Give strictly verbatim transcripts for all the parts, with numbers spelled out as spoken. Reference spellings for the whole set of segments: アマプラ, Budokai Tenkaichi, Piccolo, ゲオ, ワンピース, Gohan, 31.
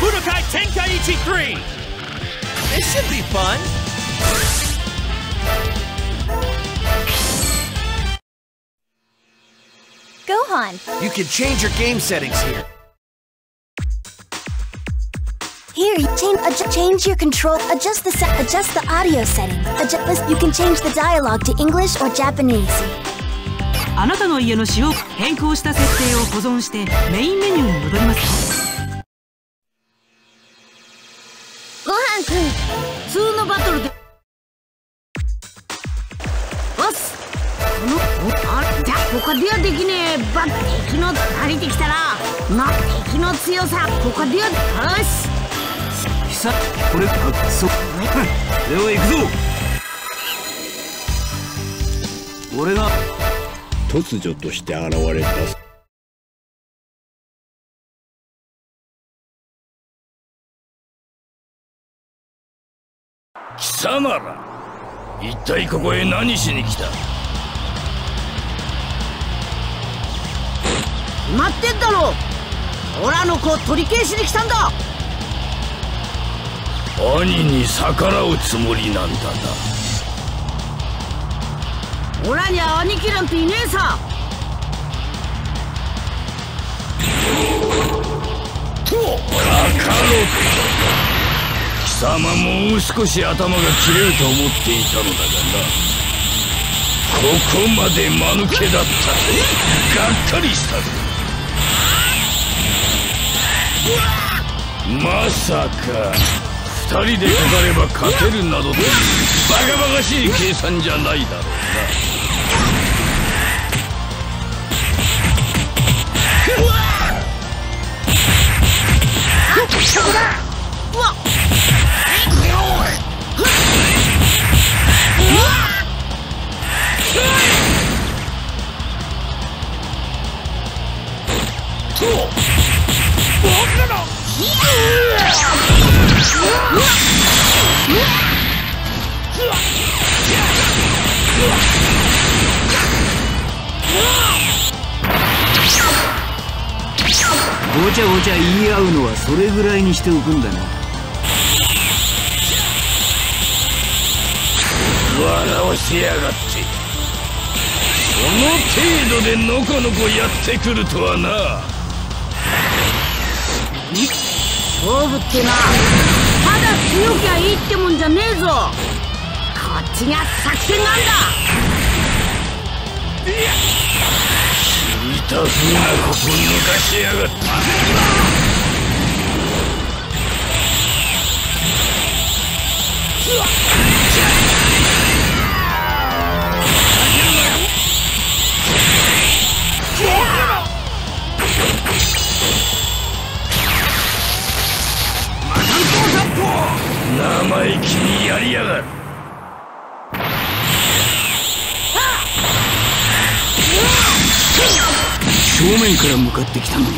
Budokai Tenkaichi three! This should be fun! Gohan! You can change your game settings here. Here, you change, adjust, change your control, adjust the set, adjust the audio setting. Adjust, you can change the dialogue to English or Japanese. あなたの家の詩を変更した設定を保存してメインメニューに戻りますか？ 普通のバトルで押すこのあっじゃ他ではできねえバッ敵の慣れてきたらま敵の強さ他ではよし久これあそでは行くぞ俺が突如として現れた 貴様ら、一体ここへ何しに来た？待ってんだろ！オラの子を取り返しに来たんだ！兄に逆らうつもりなんだな。オラには兄貴なんていねえさ！と、バカロク！ 貴様もう少し頭が切れると思っていたのだがなここまで間抜けだったがっかりしたぞまさか二人でかかれば勝てるなどというバカバカしい計算じゃないだろうな ごちゃごちゃ言い合うのはそれぐらいにしておくんだな。 笑わせやがってこの程度でのこのこやってくるとはな勝負ってなただ強きゃいいってもんじゃねえぞこっちが作戦なんだいや聞いた風なこと抜かしやがった生意気にやりやがる正面から向かってきたのに一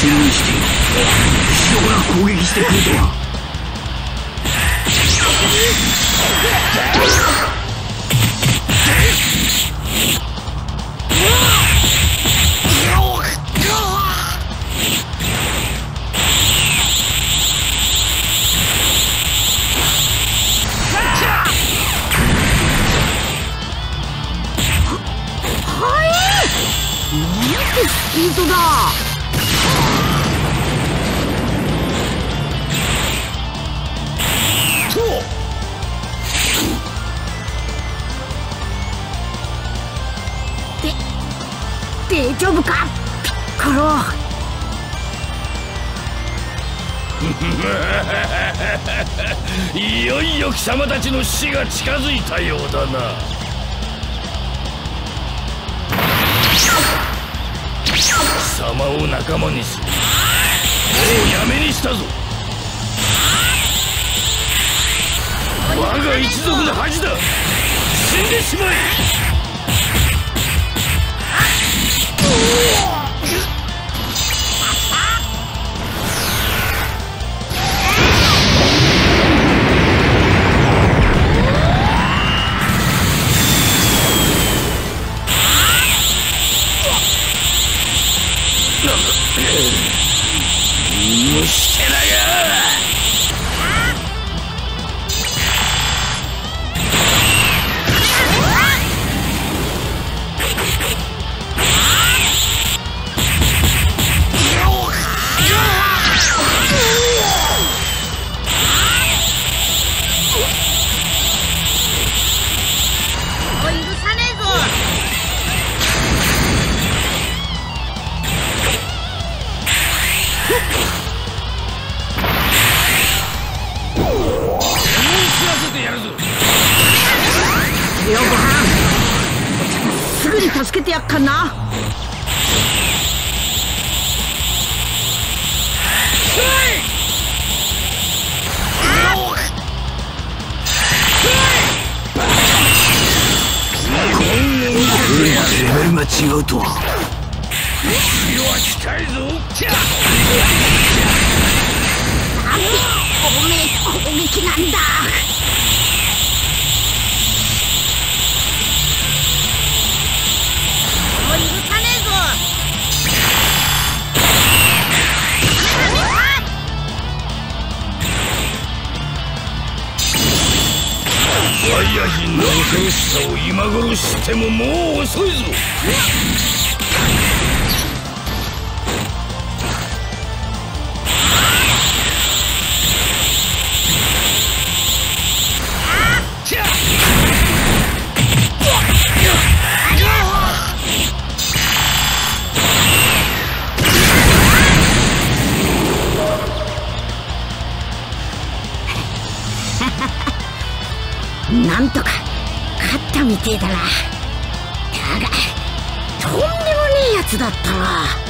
瞬にして人から攻撃してくるとは大丈夫かピッコロいよいよ貴様たちの死が近づいたようだな様を仲間にし、もうやめにしたぞ。我が一族の恥だ。死んでしまえ。なんとか勝ったみてえだな。だがとんでもねえやつだったな。